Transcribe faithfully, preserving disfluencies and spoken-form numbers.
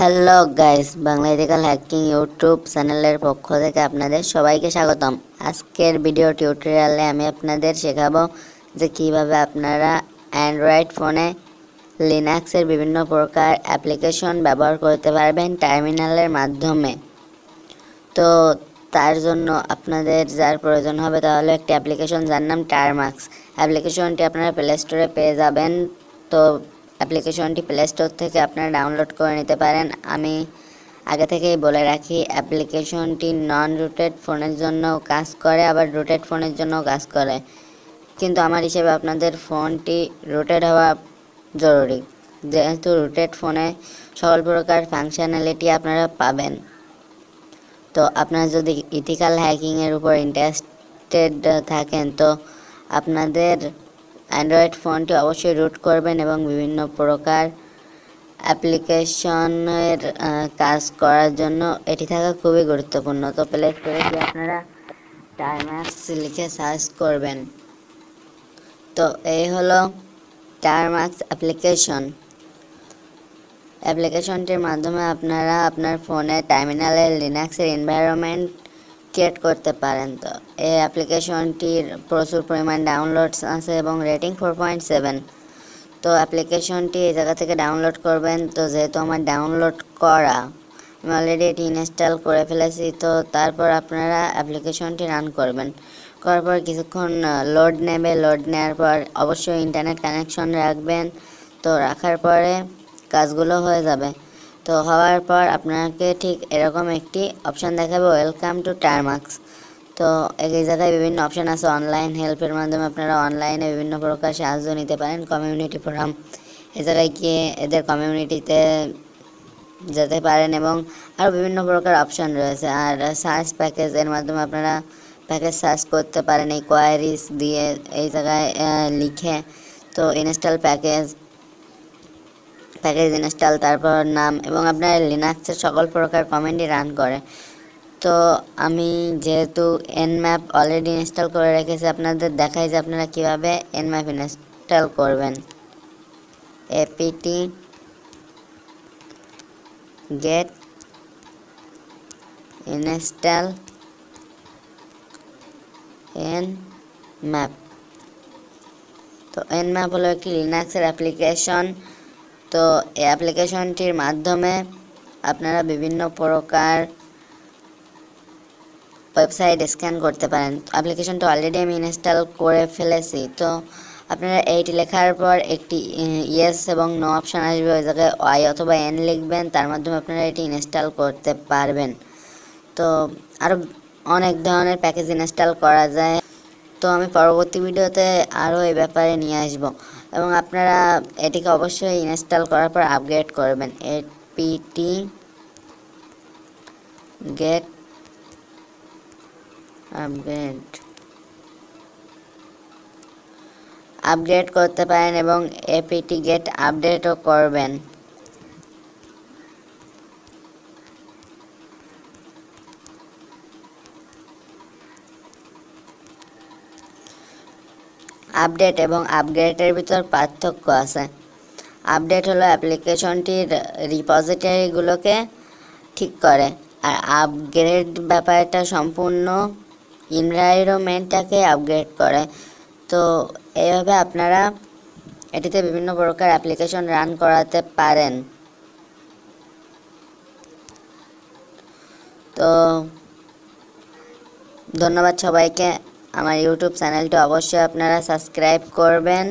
Hello guys Bangla technical hacking YouTube channel पक्ष থেকে আপনাদের সবাইকে স্বাগতম। আজকের ভিডিও টিউটোরিয়ালে আমি আপনাদের শেখাবো যে কিভাবে আপনারা অ্যান্ড্রয়েড ফোনে লিনাক্সের বিভিন্ন প্রকার অ্যাপ্লিকেশন ব্যবহার করতে পারবেন টার্মিনালের মাধ্যমে। তো তার জন্য আপনাদের যার প্রয়োজন হবে তাহলে একটি অ্যাপ্লিকেশন যার নাম টার্মাক্স। অ্যাপ্লিকেশনটি আপনারা প্লে স্টোরে পেয়ে যাবেন। তো অ্যাপ্লিকেশনটি প্লে স্টোর থেকে আপনারা ডাউনলোড করে নিতে পারেন। আমি আগে থেকেই বলে রাখি অ্যাপ্লিকেশনটি নন রুটেড ফোনের জন্য কাজ করে, আবার রুটেড ফোনের জন্য কাজ করে, কিন্তু আমার হিসেবে আপনাদের ফোনটি রুটেড হওয়া জরুরি, যেহেতু রুটেড ফোনে সকল প্রকার ফাংশনালিটি আপনারা পাবেন। তো আপনারা যদি ইথিক্যাল হ্যাকিংয়ের উপর ইন্টারেস্টেড থাকেন তো আপনাদের অ্যান্ড্রয়েড ফোনটি অবশ্যই রুট করবেন এবং বিভিন্ন প্রকার অ্যাপ্লিকেশনের কাজ করার জন্য এটি থাকা খুবই গুরুত্বপূর্ণ। তো প্লে স্টোরে গিয়ে আপনারা টার্মাক্স লিখে সার্চ করবেন। তো এই হলো টার্মাক্স অ্যাপ্লিকেশন। অ্যাপ্লিকেশনটির মাধ্যমে আপনারা আপনার ফোনে টার্মিনালে লিনাক্সের এনভায়রনমেন্ট ক্রিয়েট করতে পারেন। তো এই অ্যাপ্লিকেশনটির প্রচুর পরিমাণ ডাউনলোডস আছে এবং রেটিং ফোর পয়েন্ট সেভেন। তো অ্যাপ্লিকেশনটি এই জায়গা থেকে ডাউনলোড করবেন। তো যেহেতু আমার ডাউনলোড করা, আমি অলরেডি এটি ইনস্টল করে ফেলেছি। তো তারপর আপনারা অ্যাপ্লিকেশনটি রান করবেন, করার পর কিছুক্ষণ লোড নেবে। লোড নেওয়ার পর অবশ্যই ইন্টারনেট কানেকশন রাখবেন। তো রাখার পরে কাজগুলো হয়ে যাবে। তো হওয়ার পর আপনাকে ঠিক এরকম একটি অপশান দেখাবে, ওয়েলকাম টু টার্মাক্স। তো এই জায়গায় বিভিন্ন অপশান আছে। অনলাইন হেল্পের মাধ্যমে আপনারা অনলাইনে বিভিন্ন প্রকার সাহায্য নিতে পারেন। কমিউনিটি ফোরাম, এ জায়গায় গিয়ে এদের কমিউনিটিতে যেতে পারেন এবং আরও বিভিন্ন প্রকার অপশান রয়েছে। আর সার্চ প্যাকেজ, এর মাধ্যমে আপনারা প্যাকেজ সার্চ করতে পারেন এই কোয়ারিজ দিয়ে, এই জায়গায় লিখে। তো ইনস্টল প্যাকেজ, প্যাকেজ ইনস্টল, তারপর নাম, এবং আপনার লিনাক্সের সকল প্রকার কমান্ডই রান করে। তো আমি যেহেতু এনম্যাপ অলরেডি ইনস্টল করে রেখেছি, আপনাদের দেখাই যে আপনারা কীভাবে এনম্যাপ ইনস্টল করবেন। APT get install Nmap. তো এনম্যাপ হলো একটি লিনাক্সের অ্যাপ্লিকেশন। তো এই অ্যাপ্লিকেশনটির মাধ্যমে আপনারা বিভিন্ন প্রকার ওয়েবসাইট স্ক্যান করতে পারেন। অ্যাপ্লিকেশনটা অলরেডি আমি ইনস্টল করে ফেলেছি। তো আপনারা এইটি লেখার পর একটি ইয়েস এবং নো অপশান আসবে, ওই জায়গায় আই অথবা এন লিখবেন। তার মাধ্যমে আপনারা এটি ইনস্টল করতে পারবেন। তো আরও অনেক ধরনের প্যাকেজ ইনস্টল করা যায়। তো আমি পরবর্তী ভিডিওতে আরও এই ব্যাপারে নিয়ে আসব এবং আপনারা এটিকে অবশ্যই ইনস্টল করার পর আপগ্রেড করবেন। এপিটি গেট আপগ্রেড আপগ্রেড করতে পারেন এবং এপিটি গেট আপডেটও করবেন। আপডেট এবং আপগ্রেডের ভিতর পার্থক্য আছে। আপডেট হলো অ্যাপ্লিকেশনটির রিপোজিটরিগুলোকে ঠিক করে, আর আপগ্রেড ব্যাপারটা সম্পূর্ণ এনভায়রনমেন্টটাকে আপগ্রেড করে। তো এইভাবে আপনারা এটিতে বিভিন্ন প্রকার অ্যাপ্লিকেশন রান করাতে পারেন। তো ধন্যবাদ সবাইকে। আমার ইউটিউব চ্যানেলটি অবশ্যই আপনারা সাবস্ক্রাইব করবেন।